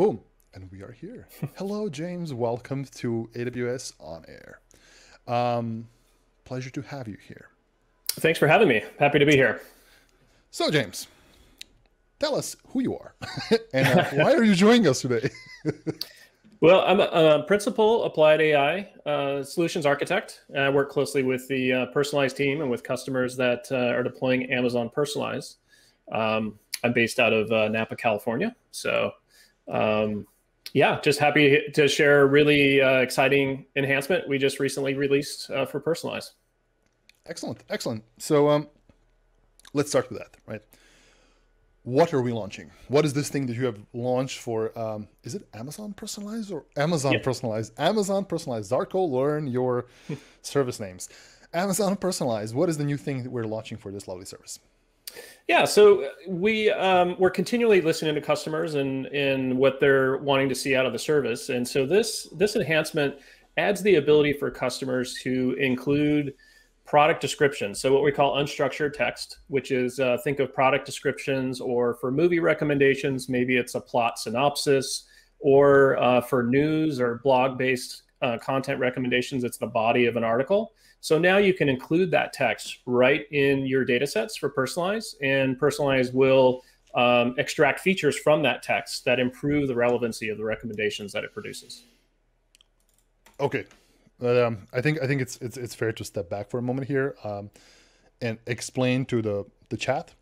Boom, and we are here. Hello, James. Welcome to AWS On Air. Pleasure to have you here. Thanks for having me. Happy to be here. So, James, tell us who you are and why are you joining us today? Well, I'm a principal applied AI solutions architect. I work closely with the Personalize team and with customers that are deploying Amazon Personalize. I'm based out of Napa, California. So yeah, just happy to share a really exciting enhancement we just recently released for Personalize. Excellent, excellent. So let's start with that, right? What are we launching? What is this thing that you have launched for, is it Amazon Personalize or Amazon Personalize? Amazon Personalize, Zarko, learn your service names. Amazon Personalize, what is the new thing that we're launching for this lovely service? Yeah, so we, we're continually listening to customers and what they're wanting to see out of the service. And so this enhancement adds the ability for customers to include product descriptions. So what we call unstructured text, which is think of product descriptions, or for movie recommendations, maybe it's a plot synopsis, or for news or blog-based content recommendations, it's the body of an article. So now you can include that text right in your data sets for Personalize, and Personalize will extract features from that text that improve the relevancy of the recommendations that it produces. Okay. But I think it's fair to step back for a moment here and explain to the chat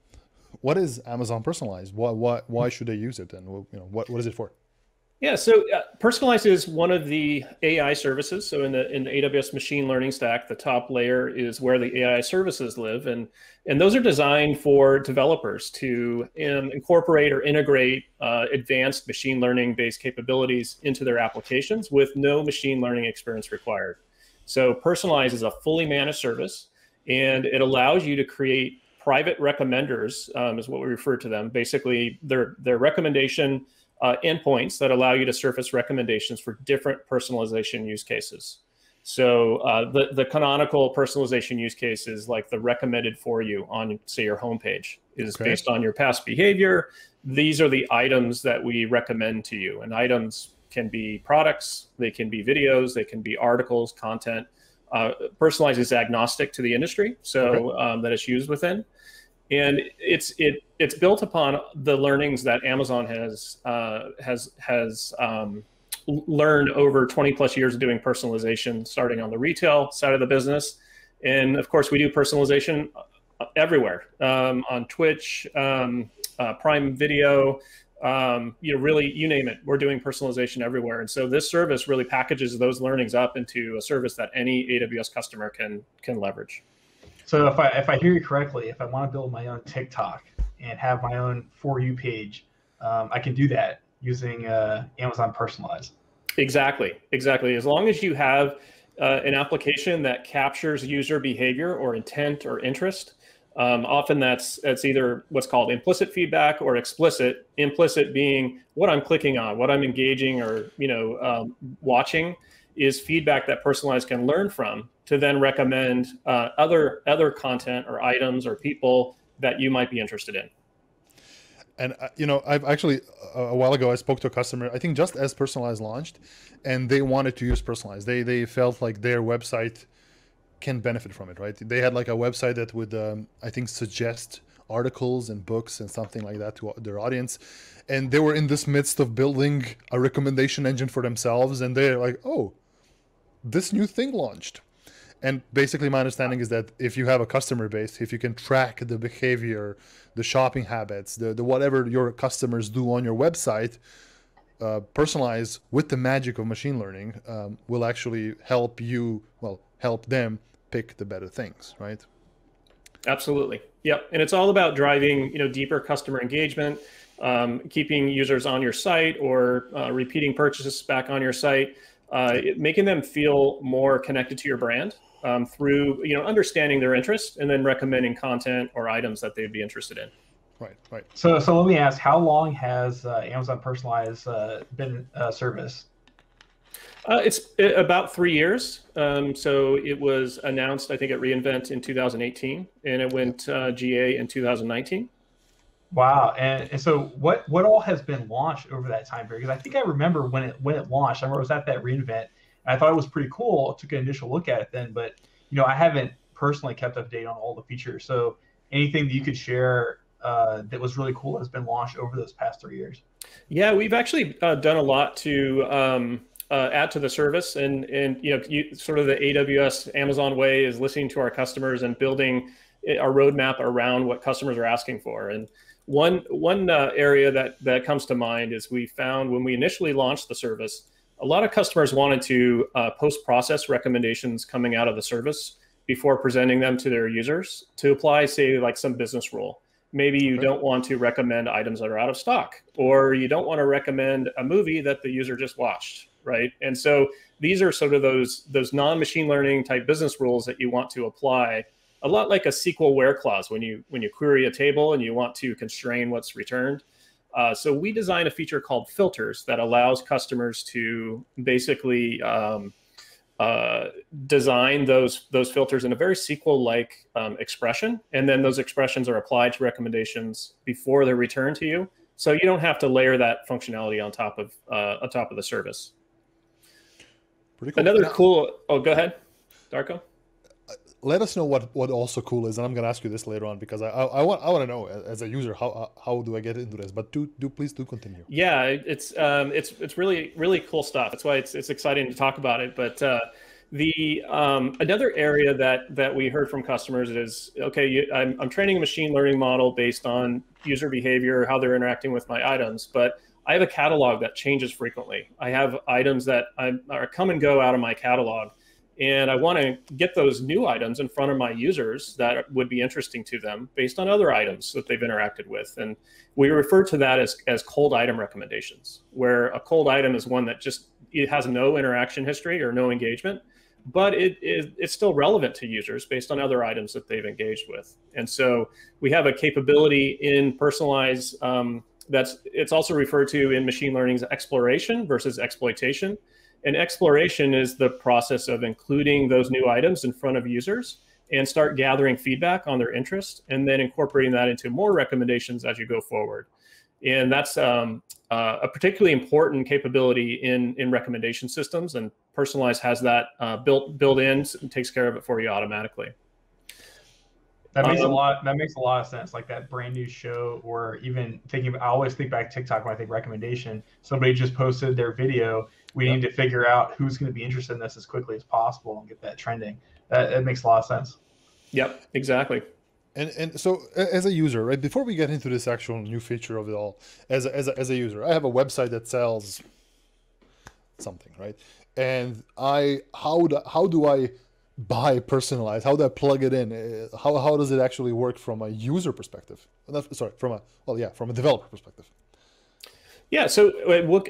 what is Amazon Personalize. Why should they use it, and what is it for? Yeah, so Personalize is one of the AI services. So in the AWS machine learning stack, the top layer is where the AI services live, and those are designed for developers to incorporate or integrate advanced machine learning based capabilities into their applications with no machine learning experience required. So Personalize is a fully managed service, and it allows you to create private recommenders, is what we refer to them. Basically, their recommendation endpoints that allow you to surface recommendations for different personalization use cases. So the canonical personalization use case is like the recommended for you on, say, your homepage is okay. Based on your past behavior. These are the items that we recommend to you. And items can be products, they can be videos, they can be articles, content. Personalize is agnostic to the industry, so okay. That it's used within. And it's built upon the learnings that Amazon has learned over 20 plus years of doing personalization, starting on the retail side of the business. And of course, we do personalization everywhere, on Twitch, Prime Video, really, you name it, we're doing personalization everywhere. And so this service really packages those learnings up into a service that any AWS customer can leverage. So if I hear you correctly, if I want to build my own TikTok and have my own For You page, I can do that using Amazon Personalize. Exactly, exactly. As long as you have an application that captures user behavior or intent or interest, often that's either what's called implicit feedback or explicit. Implicit being what I'm clicking on, what I'm engaging or watching is feedback that Personalize can learn from to then recommend other content or items or people that you might be interested in. And I've actually a while ago I spoke to a customer, I think just as Personalize launched, and they wanted to use Personalize. They felt like their website can benefit from it, right? They had like a website that would I think suggest articles and books and something like that to their audience, and they were in this midst of building a recommendation engine for themselves, and they're like, oh, this new thing launched. And basically my understanding is that if you have a customer base, if you can track the behavior, the shopping habits, the whatever your customers do on your website, Personalize with the magic of machine learning will actually help you, well, help them pick the better things, right? Absolutely. Yep. And it's all about driving, deeper customer engagement, keeping users on your site or repeating purchases back on your site, making them feel more connected to your brand through, understanding their interest and then recommending content or items that they'd be interested in. Right, right. So let me ask, how long has Amazon Personalize been a service? It's about 3 years. So it was announced, I think, at reInvent in 2018, and it went GA in 2019. Wow. And so what all has been launched over that time period? Because I think I remember when it launched, I remember I was at that reInvent, and I thought it was pretty cool. I took an initial look at it then, but you know, I haven't personally kept up to date on all the features. So anything that you could share that was really cool has been launched over those past 3 years? Yeah, we've actually done a lot to add to the service, and you know, sort of the AWS Amazon way is listening to our customers and building our roadmap around what customers are asking for. And one area that comes to mind is we found when we initially launched the service, a lot of customers wanted to post-process recommendations coming out of the service before presenting them to their users to apply, say, like some business rule. Maybe you don't want to recommend items that are out of stock, or you don't want to recommend a movie that the user just watched, right? And so these are sort of those non-machine learning type business rules that you want to apply, a lot like a SQL WHERE clause when you query a table and you want to constrain what's returned. So we designed a feature called filters that allows customers to basically design those filters in a very SQL-like expression, and then those expressions are applied to recommendations before they're returned to you, so you don't have to layer that functionality on top of the service. Pretty cool. Another cool. Oh, go ahead, Darko. Let us know what also cool is, and I'm going to ask you this later on because I want to know as a user how do I get into this? But please do continue. Yeah, it's really cool stuff. That's why it's exciting to talk about it. But the another area that we heard from customers is, okay, I'm training a machine learning model based on user behavior, how they're interacting with my items, but I have a catalog that changes frequently. I have items that are come and go out of my catalog. And I want to get those new items in front of my users that would be interesting to them based on other items that they've interacted with. And we refer to that as cold item recommendations, where a cold item is one that just, it has no interaction history or no engagement, but it's still relevant to users based on other items that they've engaged with. And so we have a capability in Personalize it's also referred to in machine learning's exploration versus exploitation. And exploration is the process of including those new items in front of users and start gathering feedback on their interest and then incorporating that into more recommendations as you go forward. And that's a particularly important capability in recommendation systems, and Personalize has that built in and takes care of it for you automatically. That makes a lot of sense. Like that brand new show, or even I always think back TikTok when I think recommendation. Somebody just posted their video. We need to figure out who's going to be interested in this as quickly as possible and get that trending. That makes a lot of sense. Yep, exactly. And so as a user, right, before we get into this actual new feature of it all, as a user, I have a website that sells something, right? And how do I buy Personalize? How do I plug it in? How does it actually work from a user perspective? From a developer perspective. Yeah, so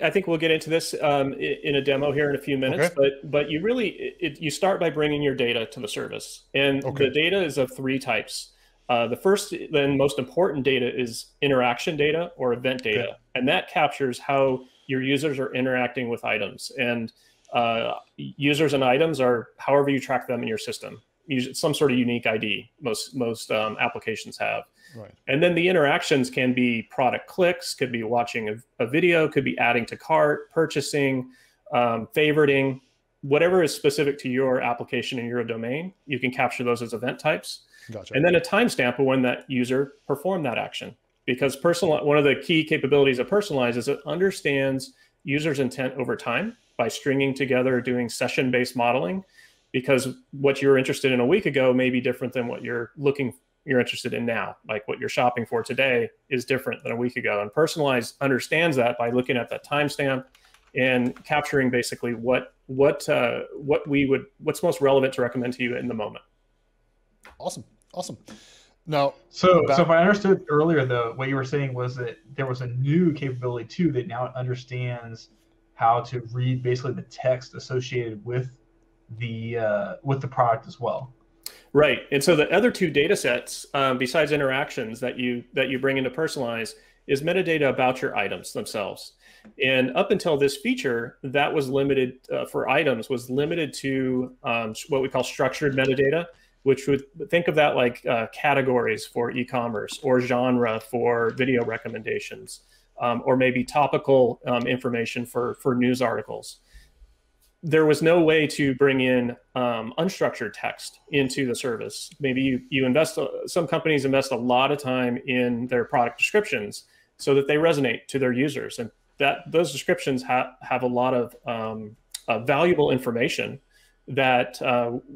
I think we'll get into this in a demo here in a few minutes, okay. But you really, you start by bringing your data to the service. And the data is of three types. The first and most important data is interaction data or event data. Okay. And that captures how your users are interacting with items. And users and items are however you track them in your system. Some sort of unique ID most applications have. Right. And then the interactions can be product clicks, could be watching a video, could be adding to cart, purchasing, favoriting, whatever is specific to your application and your domain. You can capture those as event types. Gotcha. And then a timestamp of when that user performed that action. Because one of the key capabilities of Personalize is it understands users' intent over time by stringing together, doing session-based modeling. Because what you were interested in a week ago may be different than what you're interested in now. Like what you're shopping for today is different than a week ago. And Personalize understands that by looking at that timestamp and capturing basically what's most relevant to recommend to you in the moment. Awesome. Now, so if I understood earlier, though, what you were saying was that there was a new capability too that now it understands how to read basically the text associated with the product as well. Right. And so the other two data sets, besides interactions that you bring into Personalize, is metadata about your items themselves. And up until this feature, that was limited for items, was limited to what we call structured metadata, which would think of that like categories for e-commerce or genre for video recommendations, or maybe topical information for news articles. There was no way to bring in unstructured text into the service. Maybe you invest, some companies invest a lot of time in their product descriptions so that they resonate to their users. And that those descriptions have a lot of valuable information that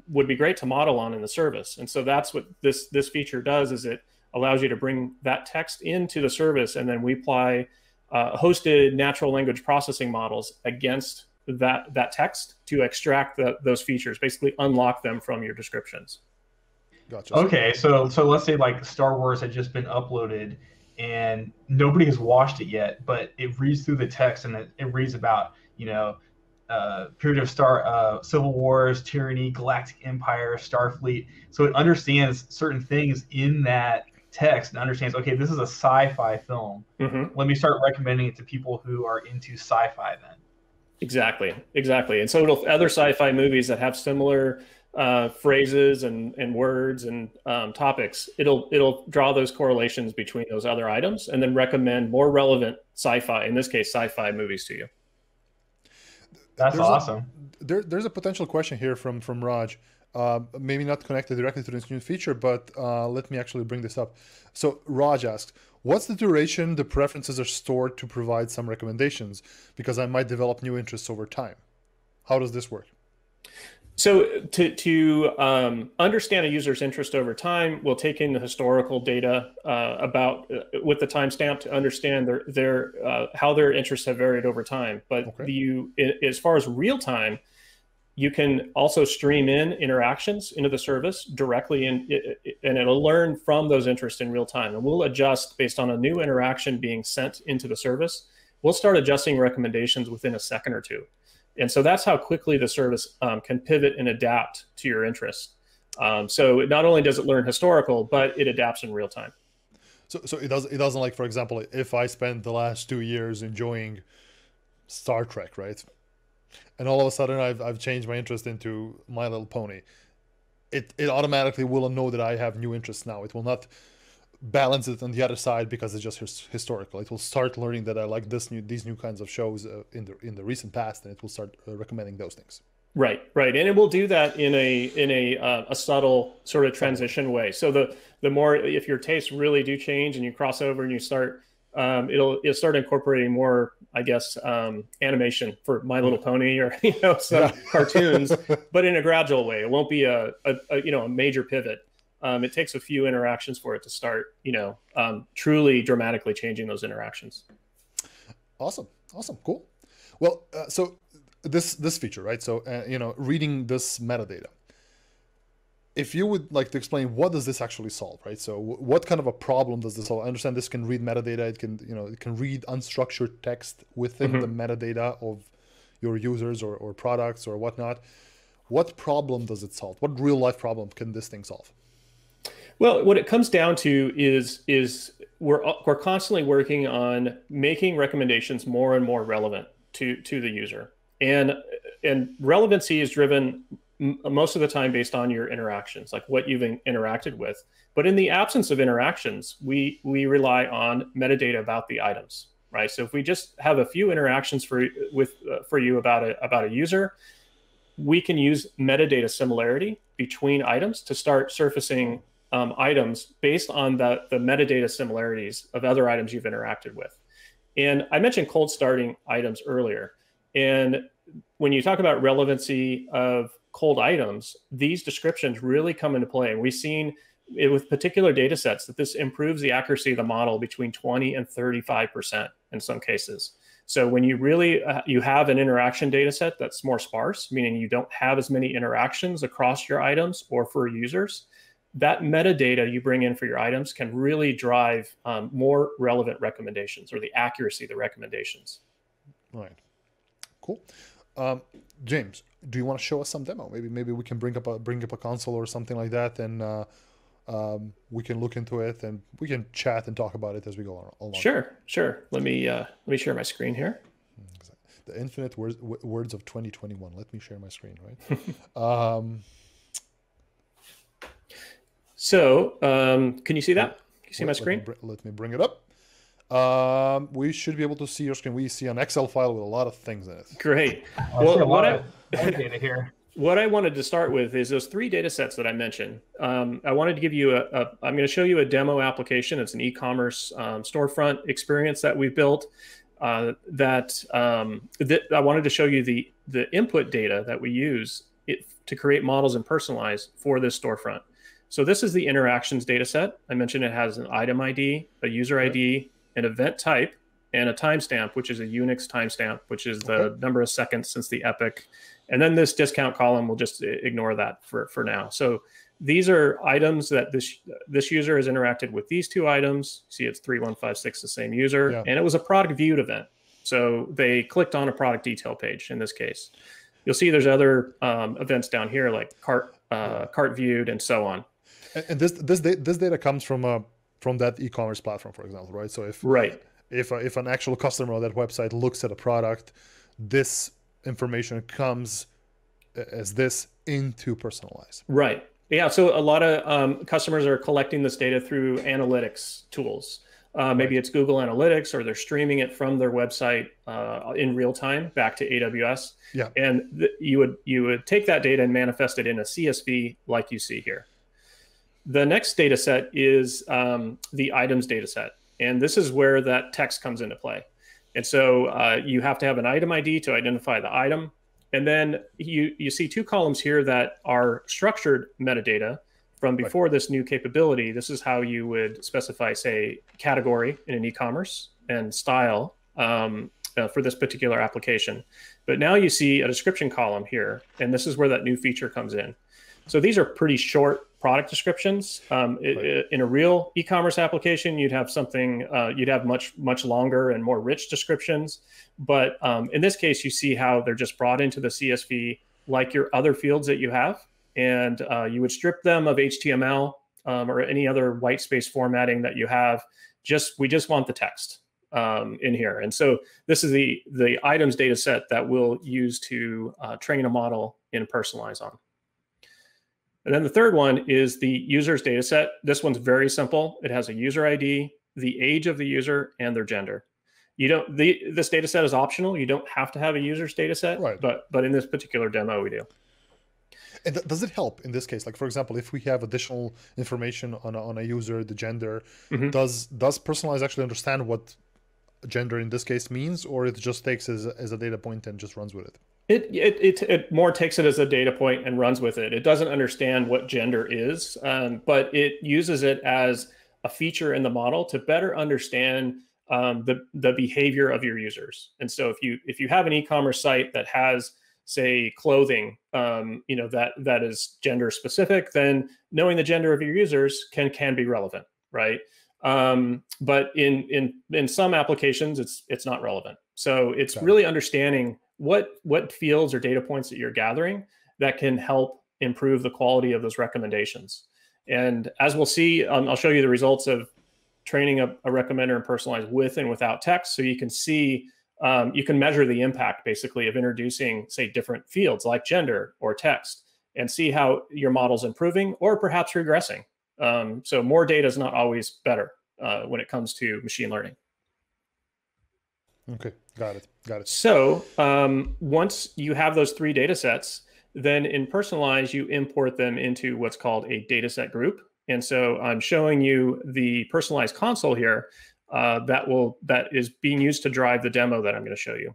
would be great to model on in the service. And so that's what this feature does, is it allows you to bring that text into the service, and then we apply hosted natural language processing models against that text to extract those features, basically unlock them from your descriptions. Gotcha. Okay, so let's say like Star Wars had just been uploaded and nobody has watched it yet, but it reads through the text and it reads about, you know, period of civil wars, tyranny, galactic empire, Starfleet. So it understands certain things in that text and understands, okay, this is a sci-fi film. Mm-hmm. Let me start recommending it to people who are into sci-fi then. Exactly. And so it'll other sci-fi movies that have similar phrases and words and topics, it'll draw those correlations between those other items and then recommend more relevant sci-fi, in this case, sci-fi movies to you. That's awesome. There's a potential question here from Raj, maybe not connected directly to this new feature, but let me actually bring this up. So Raj asks, what's the duration the preferences are stored to provide some recommendations? Because I might develop new interests over time. How does this work? So to understand a user's interest over time, we'll take in the historical data with the timestamp to understand their how their interests have varied over time. But as far as real time, you can also stream in interactions into the service directly, and it'll learn from those interests in real time. And we'll adjust based on a new interaction being sent into the service. We'll start adjusting recommendations within a second or two. And so that's how quickly the service can pivot and adapt to your interests. So it not only does it learn historical, but it adapts in real time. So it doesn't like, for example, if I spent the last 2 years enjoying Star Trek, right? And all of a sudden I've changed my interest into My Little Pony. It automatically will know that I have new interests now. It will not balance it on the other side because it's just historical. It will start learning that I like these new kinds of shows in the recent past, and it will start recommending those things. Right, and it will do that in a subtle sort of transition way. So the more, if your tastes really do change and you cross over and you start. It'll start incorporating more, I guess, animation for My Little Pony or some cartoons, but in a gradual way. It won't be a major pivot. It takes a few interactions for it to start truly dramatically changing those interactions. Awesome, cool. Well, so this feature, right? So reading this metadata. If you would like to explain, what does this actually solve, right? So what kind of a problem does this solve? I understand this can read metadata. It can, it can read unstructured text within the metadata of your users or products or whatnot. What problem does it solve? What real life problem can this thing solve? Well, what it comes down to is we're constantly working on making recommendations more and more relevant to the user, and relevancy is driven most of the time based on your interactions, like what you've interacted with. But in the absence of interactions, we rely on metadata about the items, right? So if we just have a few interactions for you about a user, we can use metadata similarity between items to start surfacing items based on the metadata similarities of other items you've interacted with. And I mentioned cold starting items earlier. And when you talk about relevancy of cold items, these descriptions really come into play. And we've seen it with particular data sets that this improves the accuracy of the model between 20 and 35% in some cases. So when you really, you have an interaction data set that's more sparse, meaning you don't have as many interactions across your items or for users, that metadata you bring in for your items can really drive more relevant recommendations, or the accuracy of the recommendations. Right, cool. James, do you want to show us some demo? Maybe we can bring up a console or something like that, and we can look into it and we can chat and talk about it as we go along. Sure. Let me share my screen here. The infinite words of 2021. Let me share my screen, right? So can you see that? Can you see my screen? Let me bring it up. We should be able to see your screen. We see an Excel file with a lot of things in it. Great. Well, what I wanted to start with is those three data sets that I mentioned. I wanted to give you I'm going to show you a demo application. It's an e-commerce storefront experience that we've built. I wanted to show you the input data that we use to create models and personalize for this storefront. So this is the interactions data set. I mentioned it has an item ID, a user ID, an event type, and a timestamp, which is a Unix timestamp, which is the number of seconds since the epoch. And then this discount column, we'll just ignore that for now. So these are items that this user has interacted with these two items. See, it's 3156, the same user. Yeah. And it was a product viewed event. So they clicked on a product detail page in this case. You'll see there's other events down here like cart viewed and so on. And this data comes from that e-commerce platform, for example, right? So if an actual customer on that website looks at a product, this information comes as this into Personalize. Right. Yeah. So a lot of customers are collecting this data through analytics tools. Maybe it's Google Analytics, or they're streaming it from their website in real time back to AWS. Yeah. And you would take that data and manifest it in a CSV like you see here. The next data set is the items data set. And this is where that text comes into play. And so you have to have an item ID to identify the item. And then you see two columns here that are structured metadata from before this new capability. This is how you would specify, say, category in an e-commerce and style for this particular application. But now you see a description column here. And this is where that new feature comes in. So these are pretty short product descriptions. In a real e-commerce application, you'd have something, you'd have much longer and more rich descriptions. But in this case, you see how they're just brought into the CSV like your other fields that you have. And you would strip them of HTML or any other white space formatting that you have. We just want the text in here. And so this is the items data set that we'll use to train a model and personalize on. And then the third one is the user's data set. This one's very simple. It has a user ID, the age of the user, and their gender. This data set is optional. You don't have to have a user's data set, but in this particular demo, we do. And does it help in this case? Like, for example, if we have additional information on a user, the gender, does Personalize actually understand what gender in this case means, or it just takes as a data point and just runs with it? It more takes it as a data point and runs with it. It doesn't understand what gender is, but it uses it as a feature in the model to better understand the behavior of your users. And so if you have an e-commerce site that has, say, clothing, that is gender specific, then knowing the gender of your users can be relevant, right? But in some applications, it's not relevant. So it's really understanding what fields or data points that you're gathering that can help improve the quality of those recommendations. And as we'll see, I'll show you the results of training a recommender and Personalize with and without text. So you can see, you can measure the impact basically of introducing, say, different fields like gender or text, and see how your model's improving or perhaps regressing. So more data is not always better when it comes to machine learning. Okay, got it. So once you have those three data sets, then in Personalize, you import them into what's called a data set group. And so I'm showing you the Personalize console here that is being used to drive the demo that I'm going to show you.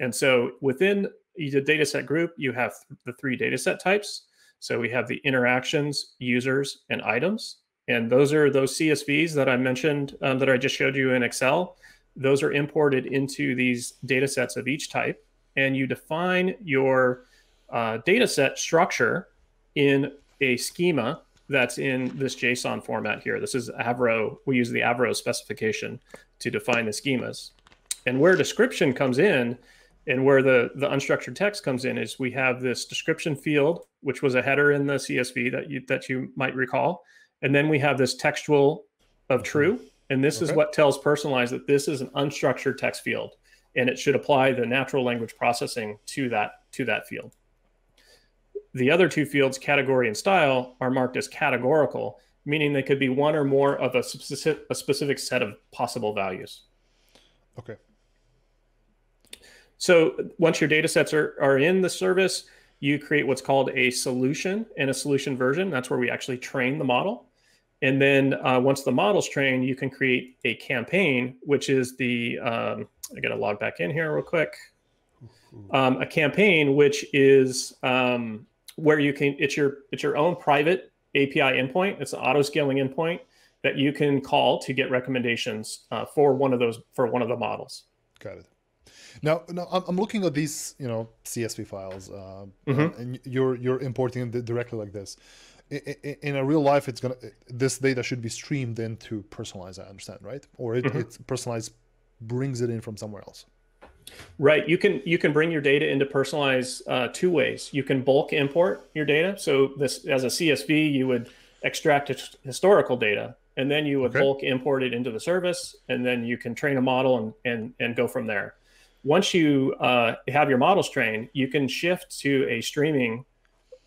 And so within the data set group, you have the three data set types. So we have the interactions, users, and items. And those are those CSVs that I mentioned that I just showed you in Excel. Those are imported into these data sets of each type. And you define your data set structure in a schema that's in this JSON format here. This is Avro. We use the Avro specification to define the schemas. And where description comes in and where the unstructured text comes in is we have this description field, which was a header in the CSV that you might recall. And then we have this textual of true. And this is what tells Personalize that this is an unstructured text field, and it should apply the natural language processing to that field. The other two fields, category and style, are marked as categorical, meaning they could be one or more of a specific set of possible values. Okay. So once your data sets are in the service, you create what's called a solution and a solution version. That's where we actually train the model. And then once the model's trained, you can create a campaign, which is the, I got to log back in here real quick. A campaign, which is where you can, it's your own private API endpoint. It's an auto scaling endpoint that you can call to get recommendations for one of the models. Got it. Now I'm looking at these, you know, CSV files, and you're importing them directly like this. In a real life, this data should be streamed into Personalize, I understand, right? Or it's Personalize brings it in from somewhere else. Right. You can bring your data into Personalize two ways. You can bulk import your data. So this, as a CSV, you would extract historical data, and then you would bulk import it into the service, and then you can train a model and go from there. Once you have your models trained, you can shift to a streaming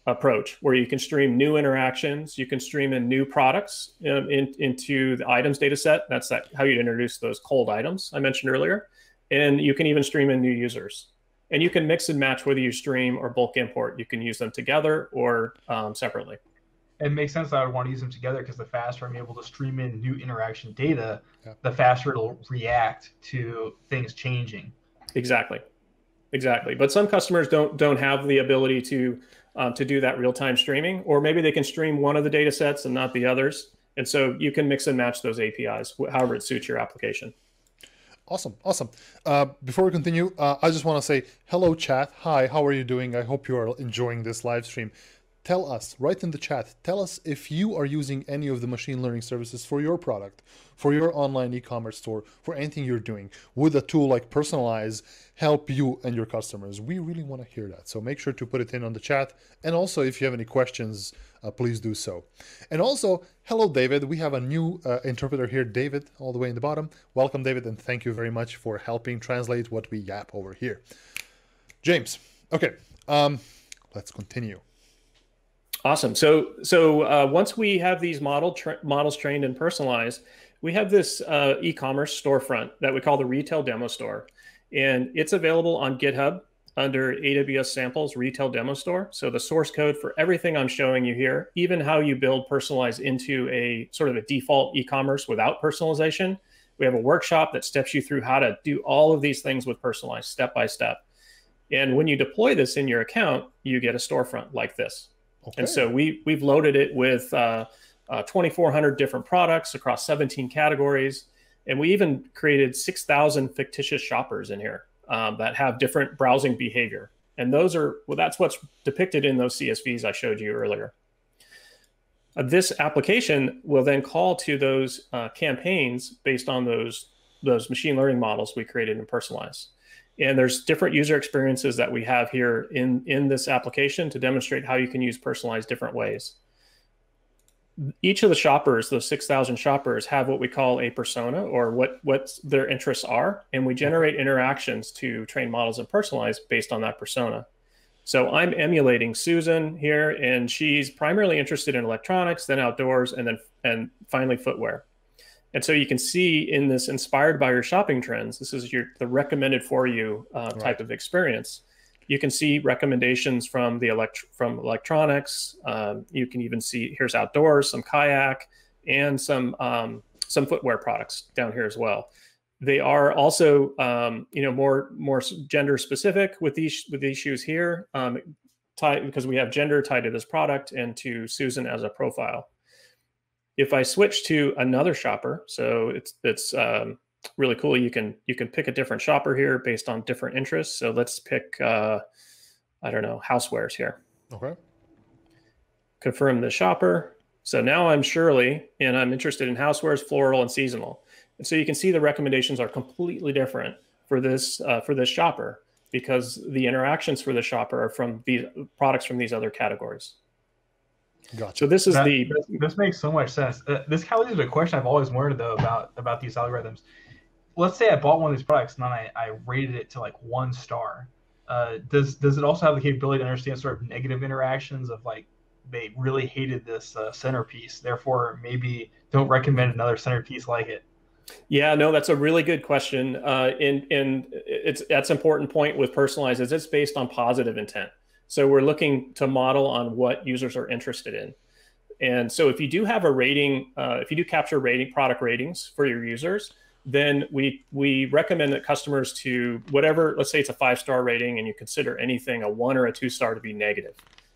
approach where you can stream new interactions. You can stream in new products into the items data set. That's how you introduce those cold items I mentioned earlier. And you can even stream in new users. And you can mix and match whether you stream or bulk import. You can use them together or separately. It makes sense that I would want to use them together, because the faster I'm able to stream in new interaction data, the faster it'll react to things changing. Exactly. Exactly. But some customers don't have the ability to do that real-time streaming, or maybe they can stream one of the data sets and not the others. And so you can mix and match those APIs however it suits your application. Awesome. Awesome. Before we continue, I just want to say, hello, chat. Hi, how are you doing? I hope you are enjoying this live stream. Tell us, write in the chat, tell us if you are using any of the machine learning services for your product, for your online e-commerce store, for anything you're doing. Would a tool like Personalize help you and your customers? We really want to hear that. So make sure to put it in on the chat. And also, if you have any questions, please do so. And also, hello, David. We have a new interpreter here, David, all the way in the bottom. Welcome, David, and thank you very much for helping translate what we yap over here. James, okay, let's continue. Awesome. So once we have these models trained and personalized, we have this e-commerce storefront that we call the Retail Demo Store. And it's available on GitHub under AWS Samples Retail Demo Store. So the source code for everything I'm showing you here, even how you build Personalize into a sort of a default e-commerce without personalization. We have a workshop that steps you through how to do all of these things with Personalize step by step. And when you deploy this in your account, you get a storefront like this. Okay. And so we've loaded it with 2,400 different products across 17 categories. And we even created 6,000 fictitious shoppers in here that have different browsing behavior. And those are, well, that's what's depicted in those CSVs I showed you earlier. This application will then call to those campaigns based on those machine learning models we created in Personalize. And there's different user experiences that we have here in this application to demonstrate how you can use Personalize different ways. Each of the shoppers, those 6,000 shoppers, have what we call a persona, or what their interests are. And we generate interactions to train models and Personalize based on that persona. So I'm emulating Susan here, and she's primarily interested in electronics, then outdoors, and finally footwear. And so you can see in this inspired by your shopping trends, this is the recommended for you type of experience. You can see recommendations from electronics. You can even see, here's outdoors, some kayak, and some footwear products down here as well. They are also more gender specific with these shoes here, because we have gender tied to this product and to Susan as a profile. If I switch to another shopper, so it's really cool. You can pick a different shopper here based on different interests. So let's pick, I don't know, housewares here. Okay. Confirm the shopper. So now I'm Shirley, and I'm interested in housewares, floral, and seasonal. And so you can see the recommendations are completely different for this shopper, because the interactions for the shopper are from these products from these other categories. Gotcha. So this is this makes so much sense. This kind of leads to a question I've always wondered though about these algorithms. Let's say I bought one of these products and then I rated it to like 1 star. Does it also have the capability to understand sort of negative interactions of like they really hated this centerpiece. Therefore, maybe don't recommend another centerpiece like it. Yeah, no, that's a really good question. And that's an important point with Personalize is it's based on positive intent. So we're looking to model on what users are interested in. And so if you do have a rating, if you do capture product ratings for your users, then we recommend that customers to whatever, let's say it's a 5-star rating and you consider anything a 1 or a 2-star to be negative.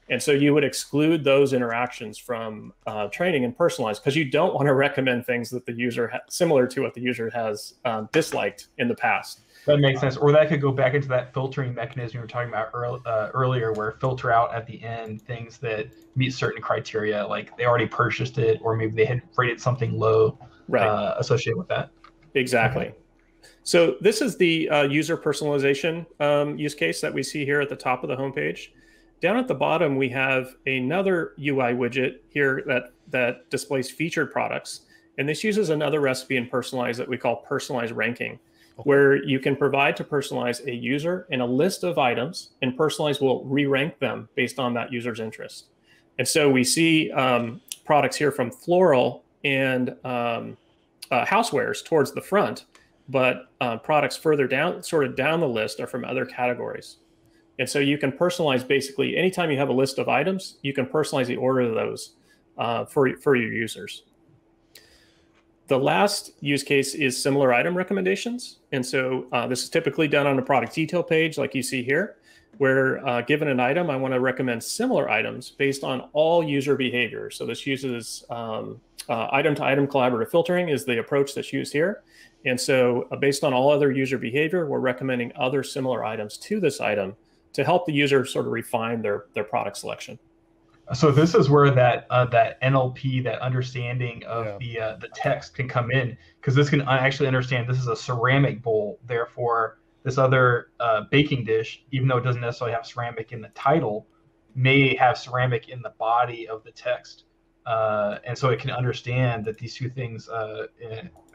And so you would exclude those interactions from training and Personalize because you don't want to recommend things that the user, similar to what the user has disliked in the past. That makes sense. Or that could go back into that filtering mechanism we were talking about earlier, where filter out at the end things that meet certain criteria, like they already purchased it, or maybe they had rated something low associated with that. Exactly. Okay. So this is the user personalization use case that we see here at the top of the homepage. Down at the bottom, we have another UI widget here that displays featured products. And this uses another recipe in Personalize that we call Personalize Ranking, where you can provide to Personalize a user and a list of items, and Personalize will re-rank them based on that user's interest. And so we see products here from floral and housewares towards the front, but products further down, sort of down the list, are from other categories. And so you can personalize basically anytime you have a list of items, you can personalize the order of those for your users. The last use case is similar item recommendations. And so this is typically done on a product detail page like you see here, where given an item, I want to recommend similar items based on all user behavior. So this uses item-to-item collaborative filtering is the approach that's used here. And so based on all other user behavior, we're recommending other similar items to this item to help the user sort of refine their product selection. So this is where that that NLP, that understanding of the text can come in, because this can actually understand this is a ceramic bowl. Therefore, this other baking dish, even though it doesn't necessarily have ceramic in the title, may have ceramic in the body of the text. And so it can understand that these two things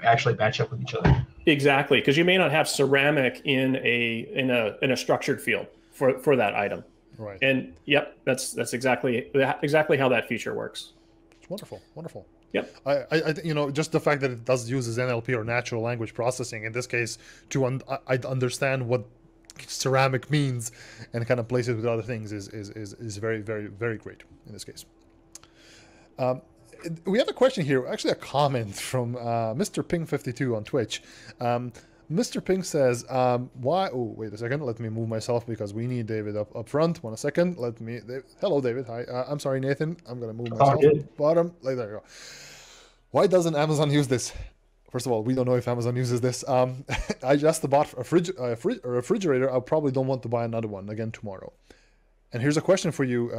actually match up with each other. Exactly, because you may not have ceramic in a structured field for that item. Right. And yep, that's exactly how that feature works. Wonderful, wonderful. Yep. I you know, just the fact that it does uses NLP or natural language processing in this case to understand what ceramic means and kind of place it with other things is very, very, very great in this case. We have a question here, actually a comment from Mr. Ping52 on Twitch. Mr. Ping says, why, oh, wait a second, let me move myself because we need David up front. 1 second, let me, hello, David, hi. I'm sorry, Nathan, I'm going to move myself to the bottom. There you go. Why doesn't Amazon use this? First of all, we don't know if Amazon uses this. I just bought a refrigerator. I probably don't want to buy another one again tomorrow. And here's a question for you,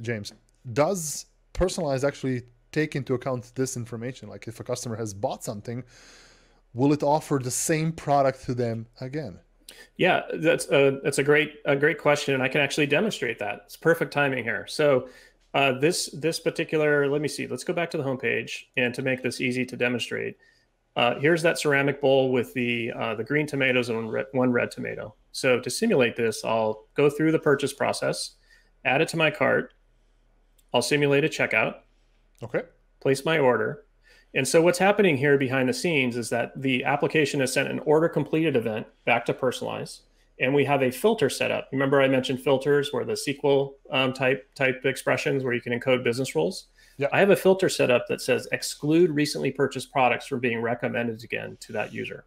James. Does Personalize actually take into account this information? Like if a customer has bought something, will it offer the same product to them again? Yeah, that's a great question, and I can actually demonstrate that. It's perfect timing here. So this particular, let me see, let's go back to the homepage, and to make this easy to demonstrate, here's that ceramic bowl with the green tomatoes and one red tomato. So to simulate this, I'll go through the purchase process, add it to my cart, I'll simulate a checkout, okay, place my order. And so what's happening here behind the scenes is that the application has sent an order completed event back to Personalize, and we have a filter set up. Remember I mentioned filters where the SQL type expressions where you can encode business rules. Yeah. I have a filter set up that says exclude recently purchased products from being recommended again to that user.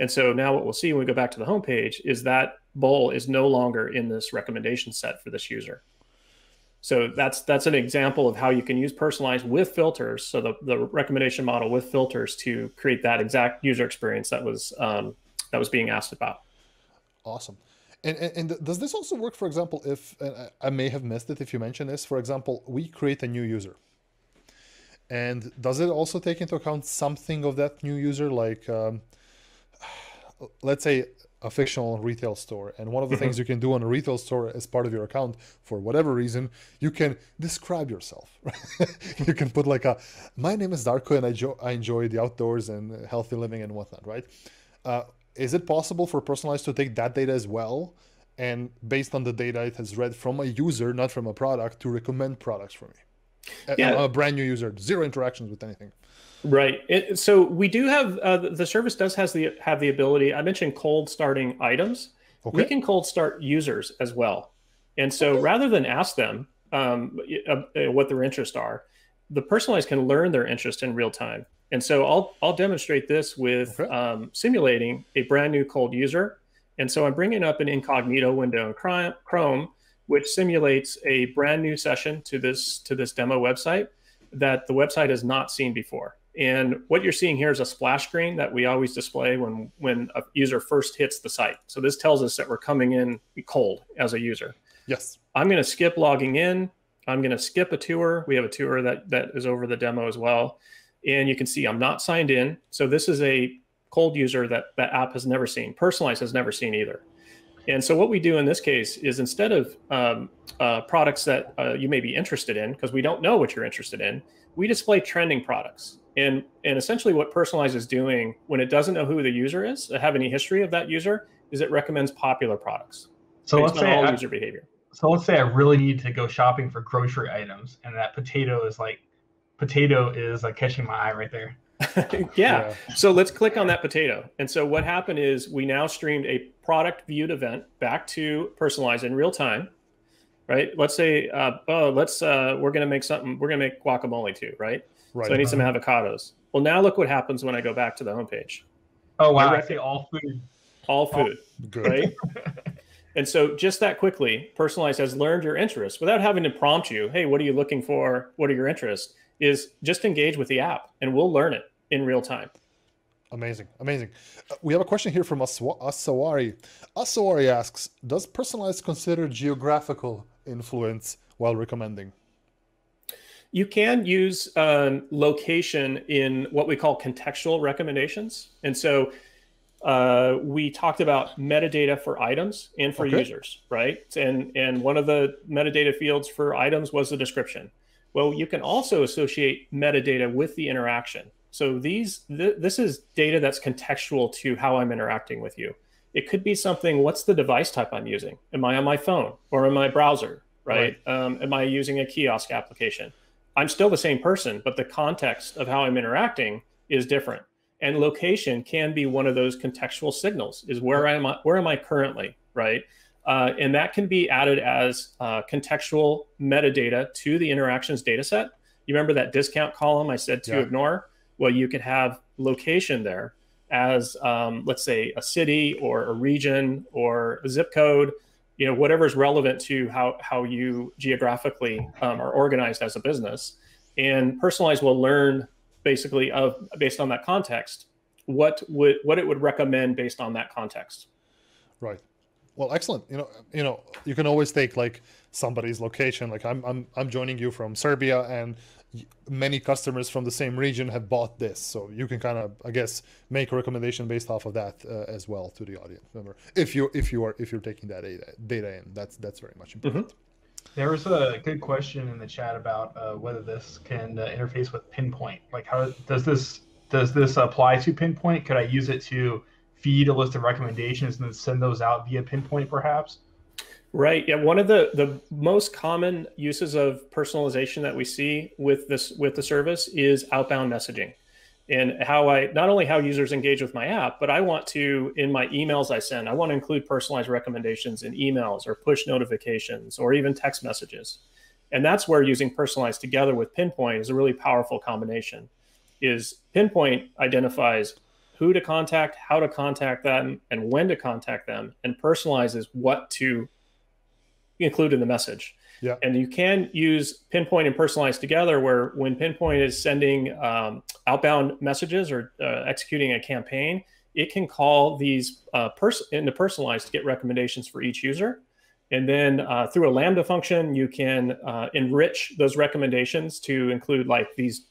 And so now what we'll see when we go back to the homepage is that bowl is no longer in this recommendation set for this user. So that's an example of how you can use Personalize with filters. So the recommendation model with filters to create that exact user experience that was being asked about. Awesome. And does this also work, for example, if, and I may have missed it if you mentioned this, for example, we create a new user. And does it also take into account something of that new user? Like, let's say, a fictional retail store. And one of the things you can do on a retail store as part of your account, for whatever reason, you can describe yourself. You can put like my name is Darko and I enjoy the outdoors and healthy living and whatnot, right? Is it possible for Personalize to take that data as well and based on the data it has read from a user, not from a product, to recommend products for me. Yeah. I'm a brand new user, zero interactions with anything. Right. So we do have, the service does have the ability, I mentioned cold starting items. Okay. We can cold start users as well. And so rather than ask them what their interests are, the Personalize can learn their interest in real time. And so I'll demonstrate this with simulating a brand new cold user. And so I'm bringing up an incognito window in Chrome, which simulates a brand new session to this demo website that the website has not seen before. And what you're seeing here is a splash screen that we always display when a user first hits the site. So this tells us that we're coming in cold as a user. Yes. I'm going to skip logging in. I'm going to skip a tour. We have a tour that is over the demo as well. And you can see I'm not signed in. So this is a cold user that that app has never seen. Personalize has never seen either. And so what we do in this case is instead of products that you may be interested in, because we don't know what you're interested in, we display trending products. And essentially what Personalize is doing when it doesn't know who the user is, have any history of that user, is it recommends popular products. So let's say all user behavior. So let's say I really need to go shopping for grocery items, and that potato is catching my eye right there. Yeah. So let's click on that potato. And so what happened is we now streamed a product viewed event back to Personalize in real time, right? Let's say, we're going to make something, we're going to make guacamole too, right? Right. So I need some avocados. Well, now look what happens when I go back to the homepage. Oh, wow. I say all food. All food, good. Right? And so just that quickly, Personalize has learned your interests without having to prompt you, hey, what are you looking for? What are your interests? Is just engage with the app and we'll learn it in real time. Amazing, amazing. We have a question here from Asawari. Asawari asks, does Personalize consider geographical influence while recommending? You can use location in what we call contextual recommendations. And so we talked about metadata for items and for users, right? And one of the metadata fields for items was the description. Well, you can also associate metadata with the interaction. So this is data that's contextual to how I'm interacting with you. It could be something, what's the device type I'm using? Am I on my phone or in my browser, right? Am I using a kiosk application? I'm still the same person, but the context of how I'm interacting is different. And location can be one of those contextual signals, is where am I currently, right? And that can be added as contextual metadata to the interactions data set. You remember that discount column I said to ignore? Well, you could have location there as, let's say, a city or a region or a zip code, you know, whatever is relevant to how you geographically are organized as a business. And Personalize will learn basically based on that context, what it would recommend based on that context. Right. Well, excellent. You know, you can always take like somebody's location. Like I'm joining you from Serbia, and many customers from the same region have bought this. So you can kind of, I guess, make a recommendation based off of that as well to the audience member. If you're taking that data in, that's very much important. Mm-hmm. There was a good question in the chat about whether this can interface with Pinpoint. Like, how does this apply to Pinpoint? Could I use it to feed a list of recommendations and then send those out via Pinpoint, perhaps? Right. Yeah. One of the most common uses of personalization that we see with the service is outbound messaging, and not only how users engage with my app, but I want to, in my emails I send, I want to include personalized recommendations in emails or push notifications or even text messages. And that's where using Personalize together with Pinpoint is a really powerful combination. Is Pinpoint identifies who to contact, how to contact them, and when to contact them, and Personalizes what to include in the message. Yeah. And you can use Pinpoint and Personalize together, where when Pinpoint is sending outbound messages or executing a campaign, it can call these into Personalize to get recommendations for each user. And then through a Lambda function, you can enrich those recommendations to include like these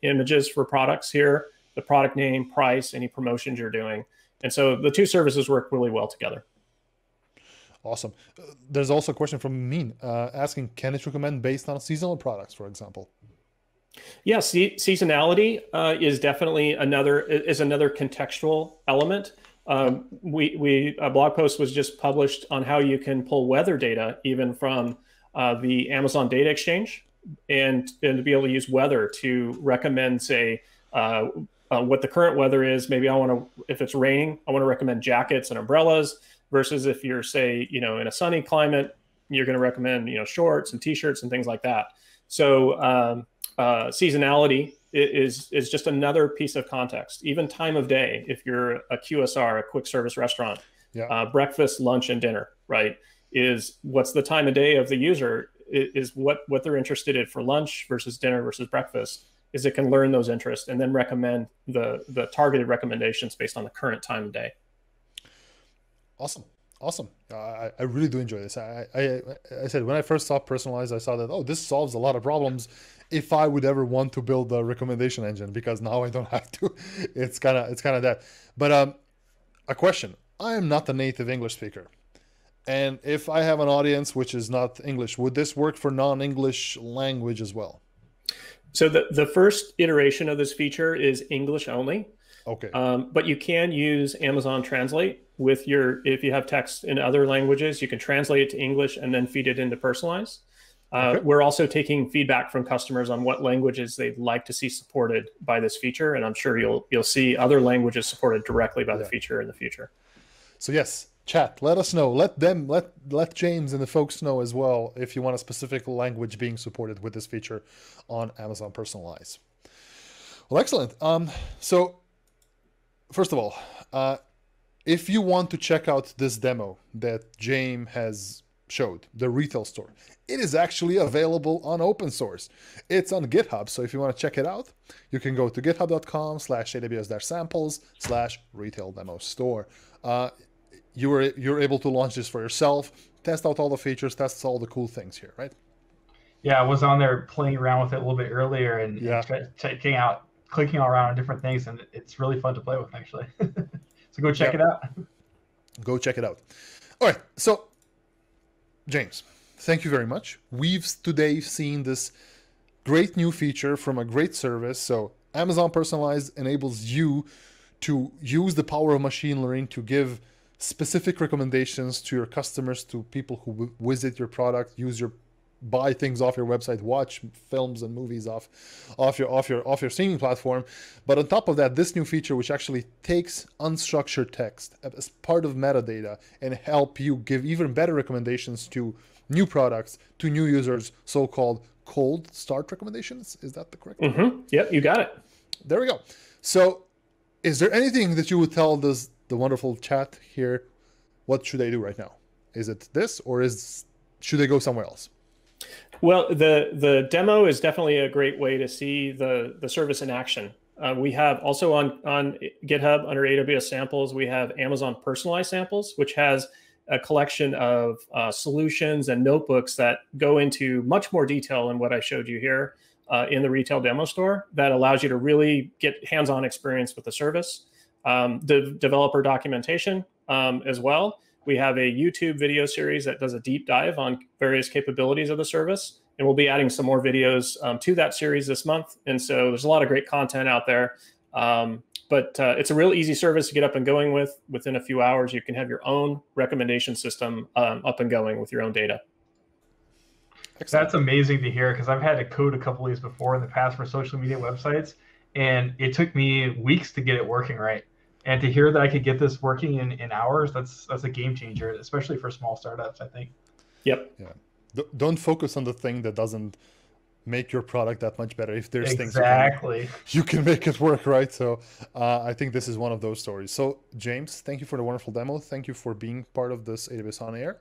images for products here, the product name, price, any promotions you're doing. And so the two services work really well together. Awesome. There's also a question from Min asking, can it recommend based on seasonal products, for example? Yeah, seasonality is definitely another contextual element. A blog post was just published on how you can pull weather data even from the Amazon Data Exchange and to be able to use weather to recommend, say, what the current weather is. Maybe I want to, if it's raining, I want to recommend jackets and umbrellas versus if you're, say, you know, in a sunny climate, you're going to recommend, you know, shorts and t-shirts and things like that. So seasonality is just another piece of context. Even time of day, if you're a QSR, a quick service restaurant, yeah. Breakfast, lunch, and dinner, right? Is what's the time of day of the user is what they're interested in for lunch versus dinner versus breakfast. Is it can learn those interests and then recommend the targeted recommendations based on the current time of day. Awesome. Awesome. I really do enjoy this. I said, when I first saw Personalize, I saw that, oh, this solves a lot of problems if I would ever want to build a recommendation engine, because now I don't have to. It's kind of that. But a question. I am not a native English speaker. And if I have an audience which is not English, would this work for non-English language as well? So the first iteration of this feature is English only. Okay. But you can use Amazon Translate with if you have text in other languages, you can translate it to English and then feed it into Personalize. Okay. We're also taking feedback from customers on what languages they'd like to see supported by this feature. And I'm sure you'll see other languages supported directly by the feature in the future. So yes, chat, let us know. Let James and the folks know as well if you want a specific language being supported with this feature on Amazon Personalize. Well, excellent. So first of all, if you want to check out this demo that James has showed, the retail store, it is actually available on open source. It's on GitHub. So if you want to check it out, you can go to github.com/aws-samples/retail-demo-store. You're able to launch this for yourself, test out all the features, test all the cool things here, right? Yeah, I was on there playing around with it a little bit earlier and, checking out, clicking all around on different things, and it's really fun to play with, actually. So go check it out. Go check it out. All right. So, James, thank you very much. We've today seen this great new feature from a great service. So Amazon Personalize enables you to use the power of machine learning to give specific recommendations to your customers, to people who visit your product, buy things off your website, watch films and movies off your streaming platform. But on top of that, this new feature, which actually takes unstructured text as part of metadata and help you give even better recommendations to new products, to new users, so-called cold start recommendations. Is that the correct one? Mm-hmm. Yep, you got it. There we go. So is there anything that you would tell the wonderful chat here? What should they do right now? Is it this, or should they go somewhere else? Well, the demo is definitely a great way to see the service in action. We have also on GitHub under AWS Samples, we have Amazon Personalize Samples, which has a collection of solutions and notebooks that go into much more detail than what I showed you here in the Retail Demo Store that allows you to really get hands-on experience with the service. The developer documentation as well. We have a YouTube video series that does a deep dive on various capabilities of the service. And we'll be adding some more videos to that series this month. And so there's a lot of great content out there. But it's a real easy service to get up and going with. Within a few hours, you can have your own recommendation system up and going with your own data. That's amazing to hear, because I've had to code a couple of these before in the past for social media websites. And it took me weeks to get it working right. And to hear that I could get this working in hours, that's a game changer, especially for small startups, I think. Yep. Yeah. Don't focus on the thing that doesn't make your product that much better. If there's things you can make it work, right? So I think this is one of those stories. So James, thank you for the wonderful demo. Thank you for being part of this AWS On Air.